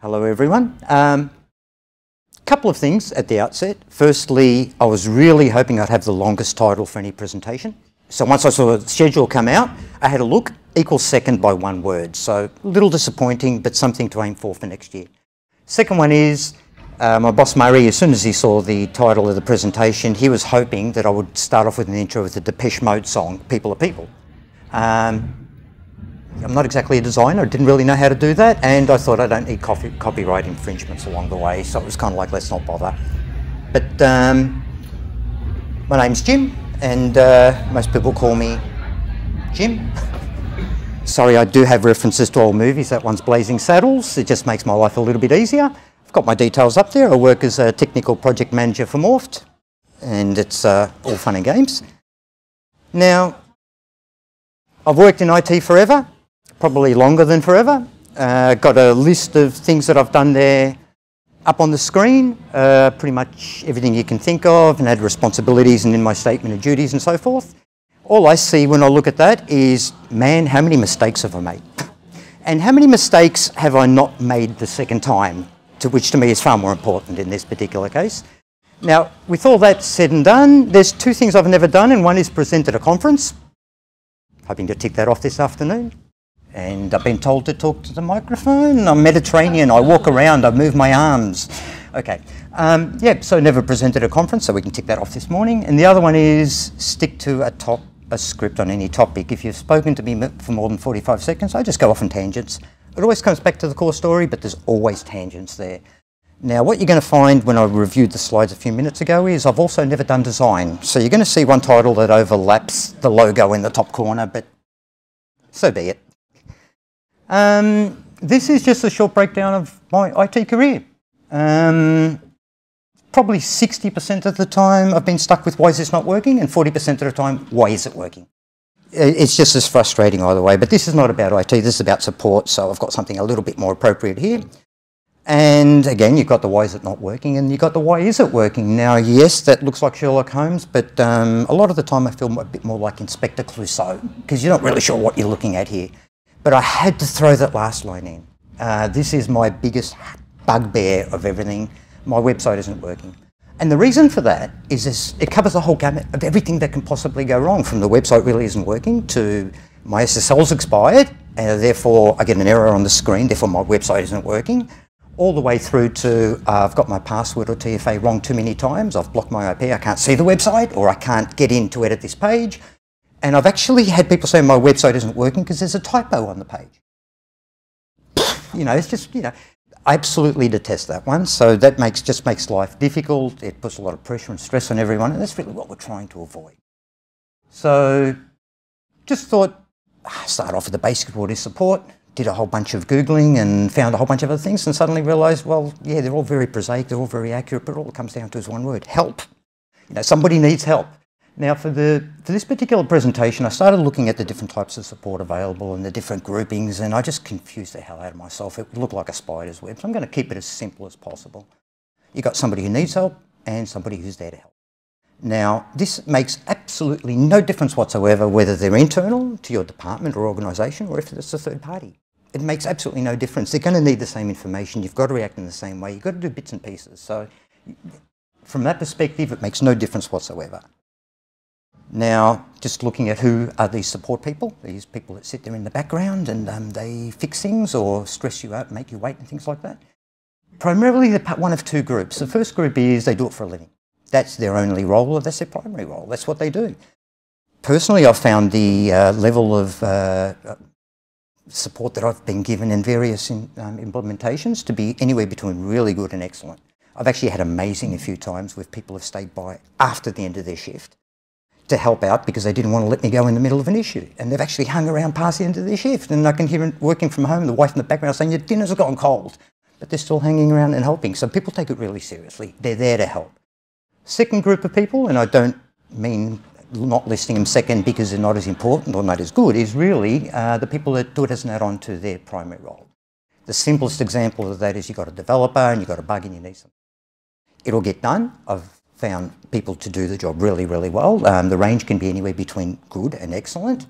Hello everyone. Couple of things at the outset. Firstly, I was really hoping I'd have the longest title for any presentation. So once I saw the schedule come out, I had a look, equals second by one word. So a little disappointing, but something to aim for next year. Second one is, my boss Murray, as soon as he saw the title of the presentation, he was hoping that I would start off with an intro with the Depeche Mode song, People Are People. I'm not exactly a designer, I didn't really know how to do that, and I thought I don't need copyright infringements along the way, so it was kind of like, let's not bother. But my name's Jim, and most people call me Jim. Sorry, I do have references to old movies. That one's Blazing Saddles. It just makes my life a little bit easier. I've got my details up there. I work as a technical project manager for Morpht, and it's all fun and games. Now, I've worked in IT forever, probably longer than forever. Got a list of things that I've done there up on the screen, pretty much everything you can think of, and had responsibilities and in my statement of duties and so forth. All I see when I look at that is, man, how many mistakes have I made? And how many mistakes have I not made the second time, which to me is far more important in this particular case. Now, with all that said and done, there's two things I've never done, and one is present at a conference. Hoping to tick that off this afternoon. And I've been told to talk to the microphone. I'm Mediterranean, I walk around, I move my arms. Okay, yeah, so never presented a conference, so we can tick that off this morning. And the other one is stick to a script on any topic. If you've spoken to me for more than 45 seconds, I just go off on tangents. It always comes back to the core story, but there's always tangents there. Now, what you're going to find when I reviewed the slides a few minutes ago is I've also never done design. So you're going to see one title that overlaps the logo in the top corner, but so be it. This is just a short breakdown of my IT career. Probably 60% of the time I've been stuck with why is this not working, and 40% of the time, why is it working? It's just as frustrating either way, but this is not about IT, this is about support, so I've got something a little bit more appropriate here. And again, you've got the why is it not working, and you've got the why is it working. Now, yes, that looks like Sherlock Holmes, but a lot of the time I feel a bit more like Inspector Clouseau, because you're not really sure what you're looking at here. But I had to throw that last line in. This is my biggest bugbear of everything. My website isn't working. And the reason for that is it covers the whole gamut of everything that can possibly go wrong, from the website really isn't working to my SSL's expired, and therefore I get an error on the screen, therefore my website isn't working. All the way through to I've got my password or TFA wrong too many times, I've blocked my IP, I can't see the website, or I can't get in to edit this page. And I've actually had people say my website isn't working because there's a typo on the page. You know, it's just, you know, I absolutely detest that one. So that just makes life difficult. It puts a lot of pressure and stress on everyone, and that's really what we're trying to avoid. So just thought, start off with the basics of what is support. Did a whole bunch of Googling and found a whole bunch of other things and suddenly realised, well, yeah, they're all very prosaic, they're all very accurate, but all it comes down to is one word, help. You know, somebody needs help. Now, for this particular presentation, I started looking at the different types of support available and the different groupings, and I just confused the hell out of myself. It would look like a spider's web, so I'm going to keep it as simple as possible. You've got somebody who needs help and somebody who's there to help. Now, this makes absolutely no difference whatsoever whether they're internal to your department or organisation or if it's a third party. It makes absolutely no difference. They're going to need the same information. You've got to react in the same way. You've got to do bits and pieces. So from that perspective, it makes no difference whatsoever. Now, just looking at who are these support people. These people that sit there in the background and they fix things or stress you out, make you wait and things like that. Primarily, they're one of two groups. The first group is they do it for a living. That's their only role, or that's their primary role. That's what they do. Personally, I've found the level of support that I've been given in various implementations to be anywhere between really good and excellent. I've actually had amazing a few times where people have stayed by after the end of their shift to help out because they didn't want to let me go in the middle of an issue. And they've actually hung around past the end of their shift, and I can hear working from home, the wife in the background saying, your dinner's gone cold. But they're still hanging around and helping. So people take it really seriously. They're there to help. Second group of people, and I don't mean not listing them second because they're not as important or not as good, is really the people that do it as an add-on to their primary role. The simplest example of that is you've got a developer and you've got a bug and you need something. It'll get done. I've found people to do the job really, really well. The range can be anywhere between good and excellent.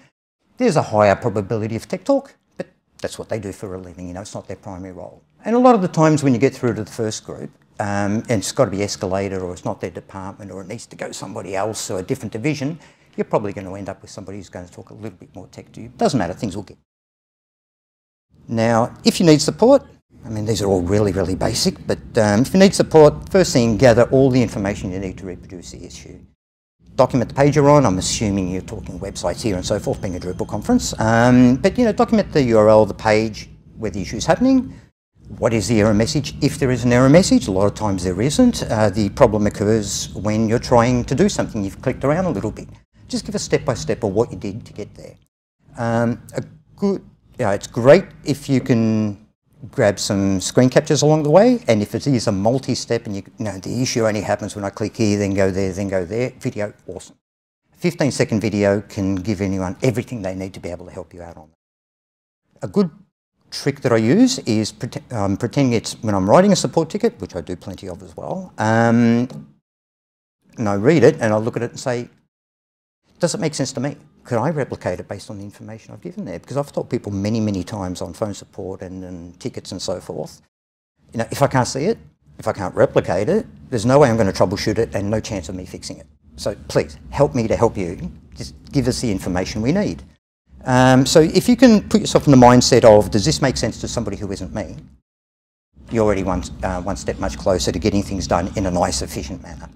There's a higher probability of tech talk, but that's what they do for a living, you know, it's not their primary role. And a lot of the times when you get through to the first group, and it's got to be escalated, or it's not their department, or it needs to go somebody else or a different division, you're probably going to end up with somebody who's going to talk a little bit more tech to you. Doesn't matter, things will get. Now, if you need support, I mean, these are all really, really basic, but if you need support, first thing, gather all the information you need to reproduce the issue. Document the page you're on. I'm assuming you're talking websites here and so forth, being a Drupal conference. But, you know, document the URL, the page, where the issue's happening. What is the error message? If there is an error message, a lot of times there isn't. The problem occurs when you're trying to do something. You've clicked around a little bit. Just give a step-by-step of what you did to get there. It's great if you can grab some screen captures along the way, and if it is a multi-step and you know the issue only happens when I click here, then go there, video, awesome. A 15-second video can give anyone everything they need to be able to help you out on. A good trick that I use is pretending it's when I'm writing a support ticket, which I do plenty of as well, and I read it and I look at it and say, does it make sense to me? Could I replicate it based on the information I've given there? Because I've taught people many, many times on phone support and tickets and so forth. You know, if I can't see it, if I can't replicate it, there's no way I'm going to troubleshoot it and no chance of me fixing it. So please, help me to help you. Just give us the information we need. So if you can put yourself in the mindset of, does this make sense to somebody who isn't me? You're already one step much closer to getting things done in a nice, efficient manner.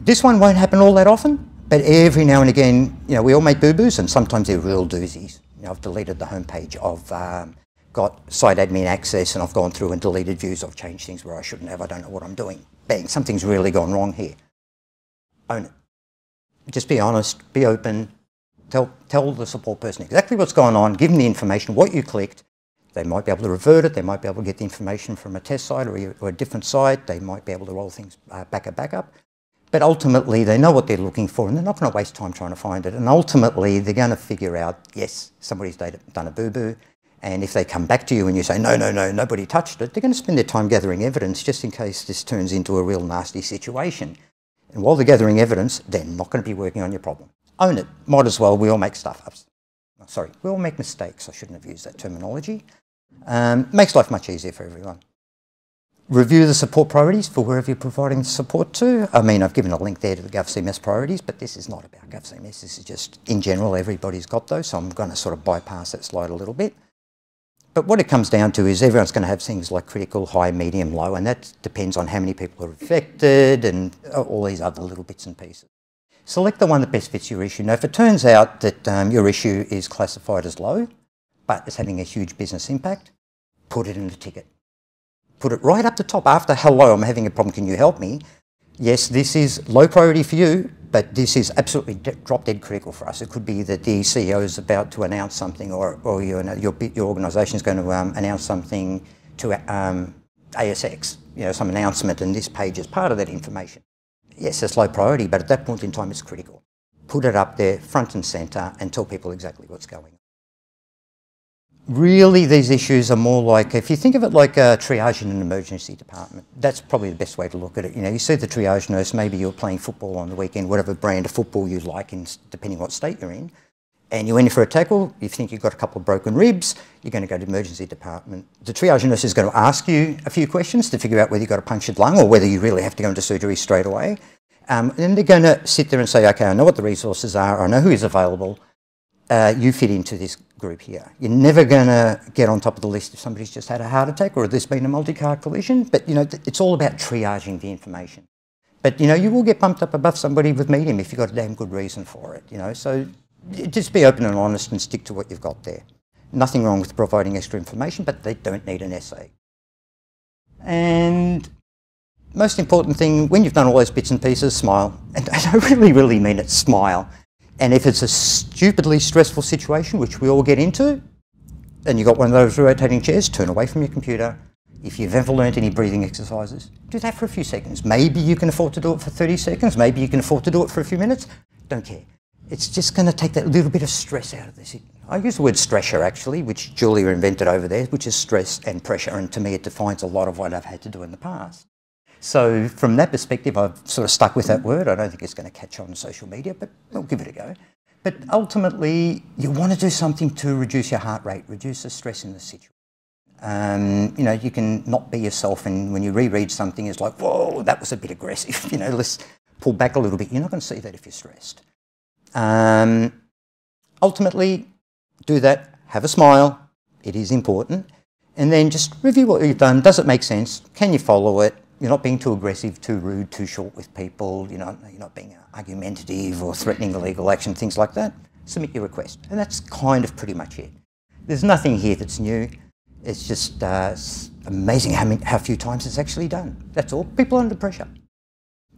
This one won't happen all that often, but every now and again, you know, we all make boo-boos, and sometimes they're real doozies. You know, I've deleted the homepage. I've got site admin access, and I've gone through and deleted views. I've changed things where I shouldn't have. I don't know what I'm doing. Bang, something's really gone wrong here. Own it. Just be honest, be open. Tell the support person exactly what's going on, give them the information, what you clicked. They might be able to revert it. They might be able to get the information from a test site or a different site. They might be able to roll things back up. But ultimately, they know what they're looking for, and they're not going to waste time trying to find it. And ultimately, they're going to figure out, yes, somebody's done a boo-boo. And if they come back to you and you say, no, no, no, nobody touched it, they're going to spend their time gathering evidence just in case this turns into a real nasty situation. And while they're gathering evidence, they're not going to be working on your problem. Own it. Might as well. We all make stuff up. Sorry, we all make mistakes. I shouldn't have used that terminology. Makes life much easier for everyone. Review the support priorities for wherever you're providing support to. I mean, I've given a link there to the GovCMS priorities, but this is not about GovCMS. This is just, in general, everybody's got those, so I'm going to sort of bypass that slide a little bit. But what it comes down to is everyone's going to have things like critical, high, medium, low, and that depends on how many people are affected and all these other little bits and pieces. Select the one that best fits your issue. Now, if it turns out that your issue is classified as low, but it's having a huge business impact, put it in the ticket. Put it right up the top after, hello, I'm having a problem, can you help me? Yes, this is low priority for you, but this is absolutely drop-dead critical for us. It could be that the CEO is about to announce something, or your organisation is going to announce something to ASX, you know, some announcement, and this page is part of that information. Yes, it's low priority, but at that point in time, it's critical. Put it up there, front and centre, and tell people exactly what's going on. Really, these issues are more like, if you think of it like a triage in an emergency department, that's probably the best way to look at it. You know, you see the triage nurse, maybe you're playing football on the weekend, whatever brand of football you like, in, depending what state you're in, and you enter for a tackle, you think you've got a couple of broken ribs, you're going to go to the emergency department. The triage nurse is going to ask you a few questions to figure out whether you've got a punctured lung or whether you really have to go into surgery straight away. And then they're going to sit there and say, okay, I know what the resources are, I know who is available, you fit into this group here. You're never going to get on top of the list if somebody's just had a heart attack or there's been a multi-car collision, but you know, it's all about triaging the information. But you know, you will get bumped up above somebody with medium if you've got a damn good reason for it, you know, so just be open and honest and stick to what you've got there. Nothing wrong with providing extra information, but they don't need an essay. And most important thing, when you've done all those bits and pieces, smile. And I really, really mean it, smile. And if it's a stupidly stressful situation, which we all get into, and you've got one of those rotating chairs, turn away from your computer. If you've ever learnt any breathing exercises, do that for a few seconds. Maybe you can afford to do it for 30 seconds. Maybe you can afford to do it for a few minutes. Don't care. It's just going to take that little bit of stress out of this. I use the word stressor, actually, which Julia invented over there, which is stress and pressure. And to me, it defines a lot of what I've had to do in the past. So from that perspective, I've sort of stuck with that word. I don't think it's going to catch on social media, but we'll give it a go. But ultimately, you want to do something to reduce your heart rate, reduce the stress in the situation. You know, you can not be yourself, and when you reread something, it's like, whoa, that was a bit aggressive. You know, let's pull back a little bit. You're not going to see that if you're stressed. Ultimately, do that. Have a smile. It is important. And then just review what you've done. Does it make sense? Can you follow it? You're not being too aggressive, too rude, too short with people. You're not being argumentative or threatening illegal action, things like that. Submit your request. And that's kind of pretty much it. There's nothing here that's new. It's just amazing how few times it's actually done. That's all. People are under pressure.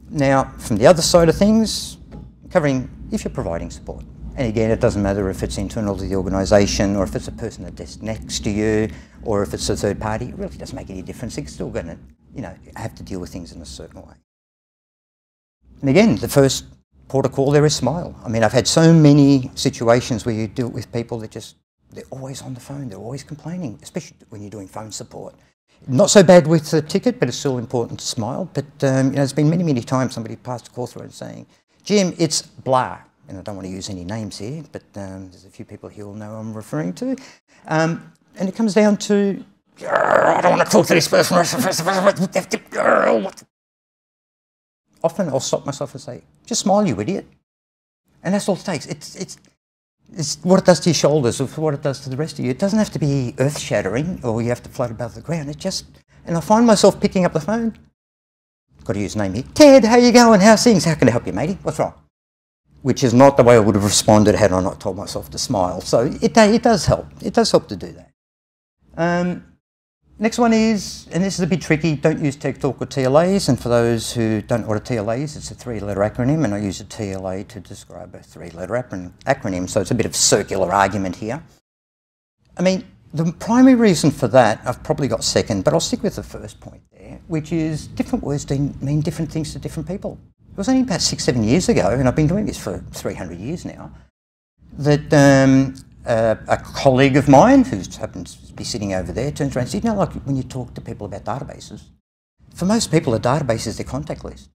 Now, from the other side of things, covering if you're providing support. And again, it doesn't matter if it's internal to the organisation or if it's a person at the desk next to you or if it's a third party. It really doesn't make any difference. It's still going to, you know, have to deal with things in a certain way. And again, the first port of call there is smile. I mean, I've had so many situations where you deal with people that just, they're always on the phone. They're always complaining, especially when you're doing phone support. Not so bad with the ticket, but it's still important to smile. But, you know, there's been many, many times somebody passed a call through and saying, Jim, it's blah. And I don't want to use any names here, but there's a few people here who'll know who I'm referring to. And it comes down to, I don't want to talk to this person. Often I'll stop myself and say, just smile, you idiot. And that's all it takes. It's what it does to your shoulders, or what it does to the rest of you. It doesn't have to be earth-shattering, or you have to float above the ground. It just, and I find myself picking up the phone. Got to use name here. Ted, how you going? How's things? How can I help you, matey? What's wrong? Which is not the way I would have responded had I not told myself to smile. So it does help. It does help to do that. Next one is, and this is a bit tricky, don't use tech talk or TLAs. And for those who don't know what a TLA is, it's a three-letter acronym, and I use a TLA to describe a three-letter acronym. So it's a bit of a circular argument here. I mean, the primary reason for that, I've probably got second, but I'll stick with the first point there, which is different words mean different things to different people. It was only about 6 or 7 years ago, and I've been doing this for 300 years now, that a colleague of mine, who happens to be sitting over there, turns around and says, you know, like when you talk to people about databases, for most people, a database is their contact list.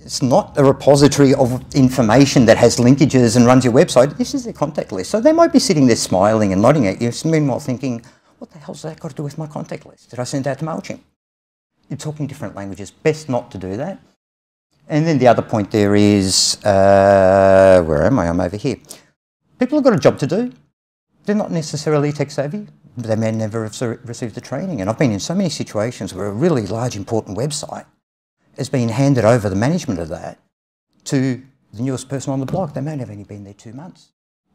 It's not a repository of information that has linkages and runs your website. This is their contact list. So they might be sitting there smiling and nodding at you, meanwhile thinking, what the hell's that got to do with my contact list? Did I send that to MailChimp? You're talking different languages. Best not to do that. And then the other point there is, where am I? I'm over here. People have got a job to do. They're not necessarily tech savvy. They may never have received the training. And I've been in so many situations where a really large, important website has been handed over the management of that to the newest person on the block. They may have only been there 2 months.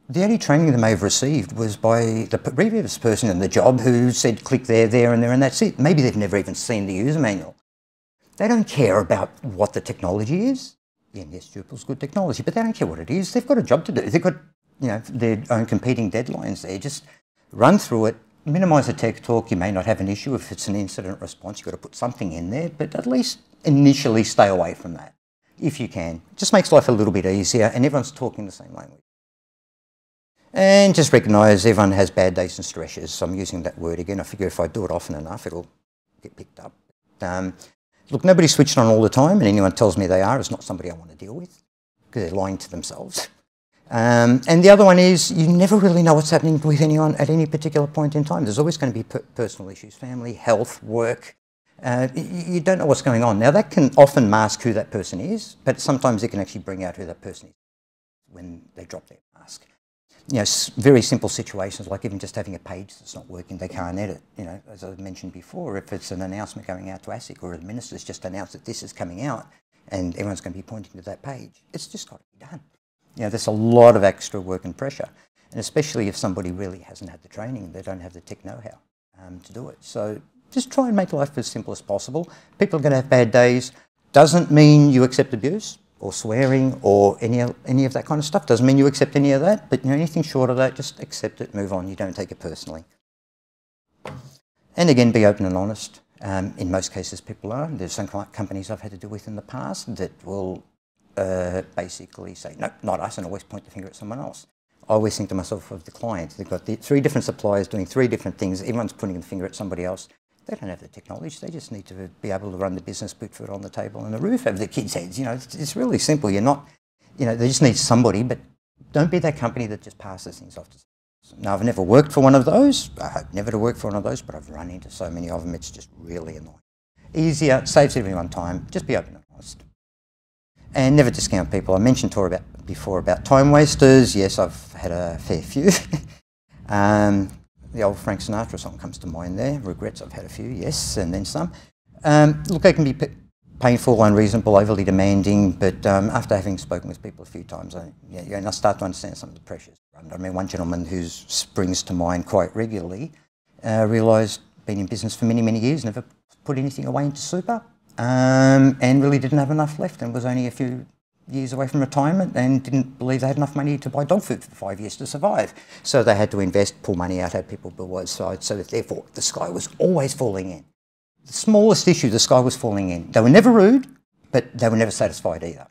The only training they may have received was by the previous person in the job who said, click there, and there, and that's it. Maybe they've never even seen the user manual. They don't care about what the technology is. Yeah, yes, Drupal's good technology, but they don't care what it is. They've got a job to do. They've got, you know, their own competing deadlines there. Just run through it, minimise the tech talk. You may not have an issue if it's an incident response. You've got to put something in there, but at least initially stay away from that if you can. It just makes life a little bit easier, and everyone's talking the same language. And just recognise everyone has bad days and stresses. So I'm using that word again. I figure if I do it often enough, it'll get picked up. Look, nobody's switched on all the time, and anyone tells me they are is not somebody I want to deal with, because they're lying to themselves. And the other one is you never really know what's happening with anyone at any particular point in time. There's always going to be personal issues, family, health, work. You don't know what's going on. Now, that can often mask who that person is, but sometimes it can actually bring out who that person is when they drop their mask. You know, very simple situations, like even just having a page that's not working, they can't edit. You know, as I mentioned before, if it's an announcement going out to ASIC, or the minister's just announced that this is coming out and everyone's going to be pointing to that page, it's just got to be done. You know, there's a lot of extra work and pressure, and especially if somebody really hasn't had the training, they don't have the tech know-how to do it. So just try and make life as simple as possible. People are going to have bad days. Doesn't mean you accept abuse or swearing or any of that kind of stuff. Doesn't mean you accept any of that, but you know, anything short of that, just accept it, move on. You don't take it personally. And again, be open and honest. In most cases, people are. There's some companies I've had to deal with in the past that will basically say, no, not us, and always point the finger at someone else. I always think to myself of the client. They've got 3 different suppliers doing 3 different things. Everyone's pointing the finger at somebody else. They don't have the technology. They just need to be able to run the business, put food on the table and the roof over their kids' heads. You know, it's really simple. You're not, you know, they just need somebody, but Don't be that company that just passes things off to someone else. Now, I've never worked for one of those. I hope never to work for one of those, but I've run into so many of them. It's just really annoying. Easier, saves everyone time. Just be open and honest. And never discount people. I mentioned before about time wasters. Yes, I've had a fair few. The old Frank Sinatra song comes to mind there. Regrets, I've had a few, yes, and then some. Look, they can be painful, unreasonable, overly demanding, but after having spoken with people a few times, and I start to understand some of the pressures. I mean, one gentleman who springs to mind quite regularly realised, been in business for many, many years, never put anything away into super, and really didn't have enough left and was only a few years away from retirement and didn't believe they had enough money to buy dog food for 5 years to survive. So they had to invest, pull money out, have people build outside, so that therefore the sky was always falling in. The smallest issue, the sky was falling in. They were never rude, but they were never satisfied either.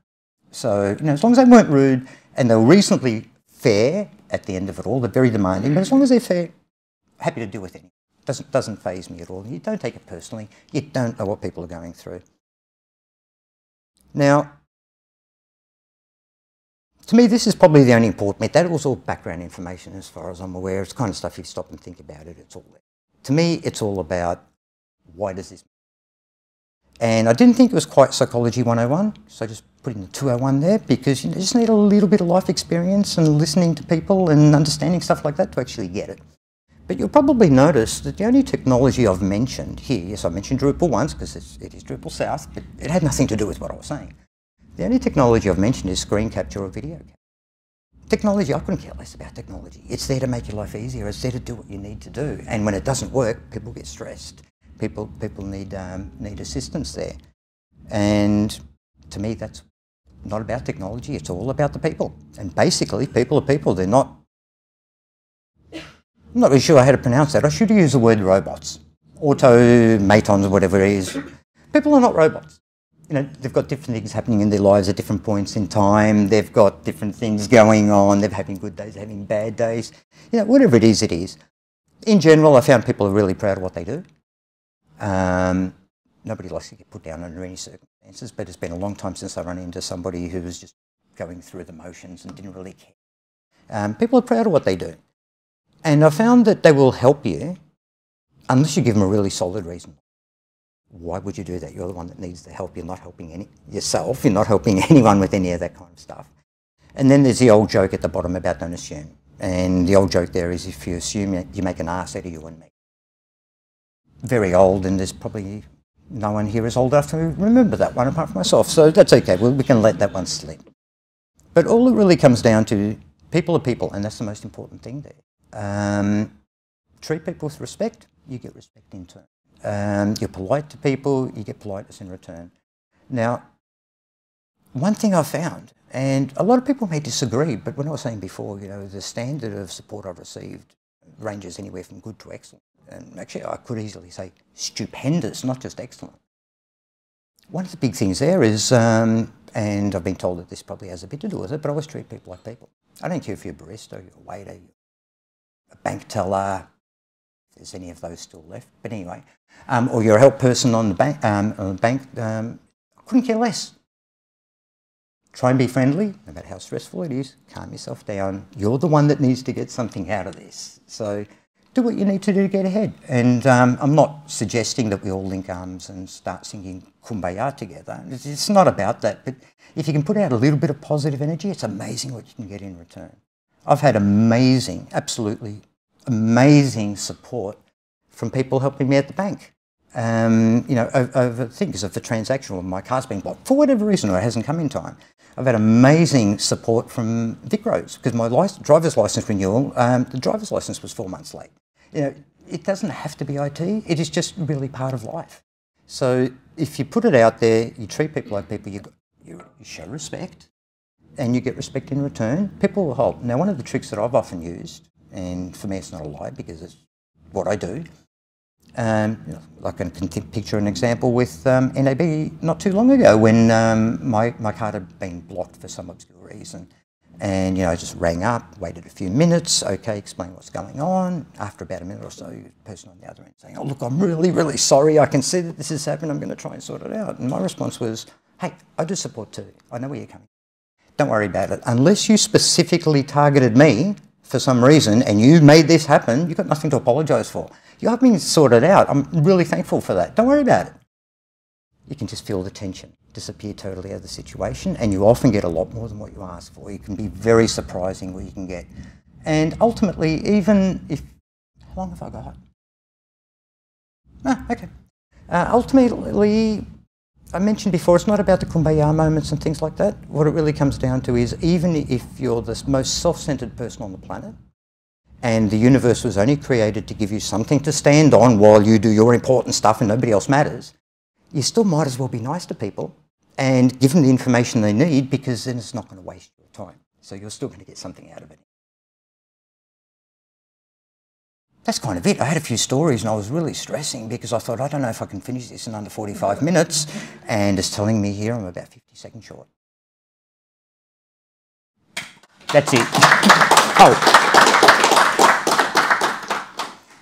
So, you know, as long as they weren't rude and they were reasonably fair at the end of it all, they're very demanding, but as long as they're fair, happy to do with anything. Doesn't faze me at all. You don't take it personally. You don't know what people are going through. Now, to me, this is probably the only important bit. That was all background information as far as I'm aware. It's the kind of stuff you stop and think about it. It's all there. To me, it's all about why does this matter? And I didn't think it was quite Psychology 101, so I just put in the 201 there because you just need a little bit of life experience and listening to people and understanding stuff like that to actually get it. But you'll probably notice that the only technology I've mentioned here, yes, I mentioned Drupal once because it is Drupal South, but it had nothing to do with what I was saying. The only technology I've mentioned is screen capture or video capture. Technology, I couldn't care less about technology. It's there to make your life easier. It's there to do what you need to do. And when it doesn't work, people get stressed. People need assistance there. And to me, that's not about technology. It's all about the people. And basically, people are people. They're not... I'm not really sure how to pronounce that. I should use the word robots. Automatons, whatever it is. People are not robots. You know, they've got different things happening in their lives at different points in time. They've got different things going on. They're having good days, they're having bad days. You know, whatever it is, it is. In general, I found people are really proud of what they do. Nobody likes to get put down under any circumstances, but it's been a long time since I run into somebody who was just going through the motions and didn't really care. People are proud of what they do. And I found that they will help you unless you give them a really solid reason. Why would you do that? You're the one that needs the help. You're not helping yourself. You're not helping anyone with any of that kind of stuff. And then there's the old joke at the bottom about don't assume. And the old joke there is if you assume, you make an ass out of you and me. Very old, and there's probably no one here is old enough to remember that one apart from myself. So that's okay. We can let that one slip. But all it really comes down to, people are people, and that's the most important thing there. Treat people with respect, you get respect in turn. You're polite to people, you get politeness in return. Now, one thing I found, and a lot of people may disagree, but when I was saying before, you know, the standard of support I've received ranges anywhere from good to excellent. And actually, I could easily say stupendous, not just excellent. One of the big things there is, and I've been told that this probably has a bit to do with it, but I always treat people like people. I don't care if you're a barista, you're a waiter, you're a bank teller, if there's any of those still left, but anyway, or you're a help person on the bank, I couldn't care less. Try and be friendly, no matter how stressful it is, calm yourself down. You're the one that needs to get something out of this. So do what you need to do to get ahead. And I'm not suggesting that we all link arms and start singing Kumbaya together. It's not about that, but if you can put out a little bit of positive energy, it's amazing what you can get in return. I've had amazing, absolutely amazing support from people helping me at the bank. You know, over things of the transaction or my car's being blocked for whatever reason or it hasn't come in time. I've had amazing support from VicRoads because my driver's license renewal, the driver's license was 4 months late. You know, it doesn't have to be IT. It is just really part of life. So if you put it out there, you treat people like people, you show respect. And you get respect in return, people will help. Now, one of the tricks that I've often used, and for me it's not a lie because it's what I do, you know, I can picture an example with NAB not too long ago when my card had been blocked for some obscure reason. And, you know, I just rang up, waited a few minutes, okay, explain what's going on. After about a minute or so, the person on the other end saying, oh, look, I'm really, really sorry. I can see that this has happened. I'm going to try and sort it out. And my response was, hey, I do support too. I know where you're coming. Don't worry about it. Unless you specifically targeted me for some reason and you made this happen, you've got nothing to apologise for. You have me sorted out. I'm really thankful for that. Don't worry about it. You can just feel the tension disappear totally out of the situation, and you often get a lot more than what you ask for. You can be very surprising what you can get. And ultimately, even if... How long have I got? Ah, okay. Ultimately, I mentioned before, it's not about the kumbaya moments and things like that. What it really comes down to is, even if you're the most self-centred person on the planet, and the universe was only created to give you something to stand on while you do your important stuff and nobody else matters, you still might as well be nice to people and give them the information they need, because then it's not going to waste your time. So you're still going to get something out of it. That's kind of it. I had a few stories and I was really stressing because I thought, I don't know if I can finish this in under 45 minutes, and it's telling me here I'm about 50 seconds short. That's it.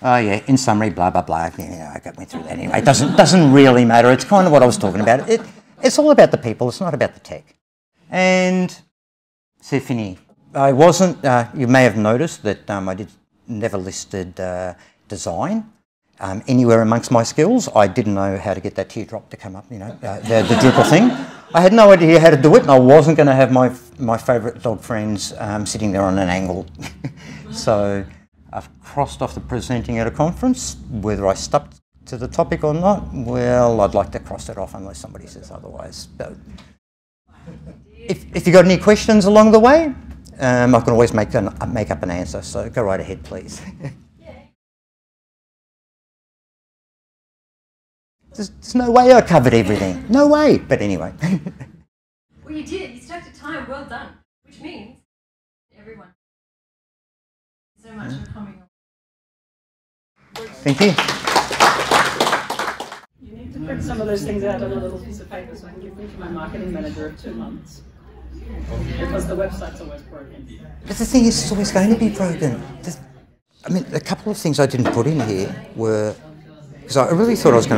Oh yeah, in summary, blah, blah, blah. Yeah, I went through that anyway. It doesn't really matter. It's kind of what I was talking about. It's all about the people. It's not about the tech. And c'est fini. I wasn't, you may have noticed that I did never listed design anywhere amongst my skills. I didn't know how to get that teardrop to come up, you know, the Drupal thing. I had no idea how to do it, and I wasn't going to have my favourite dog friends sitting there on an angle. So I've crossed off the presenting at a conference. Whether I stuck to the topic or not, well, I'd like to cross it off unless somebody says otherwise. But if you've got any questions along the way, I can always make up an answer, so go right ahead, please. There's no way I covered everything. No way! But anyway. Well, you did. You stuck to time. Well done. Which means everyone. Thank you so much for coming on. Thank you. You need to print some of those things out on a little piece of paper so I can give them to my marketing manager of 2 months. Because the website's always broken. But the thing is, it's always going to be broken. I mean, a couple of things I didn't put in here were, because I really thought I was going to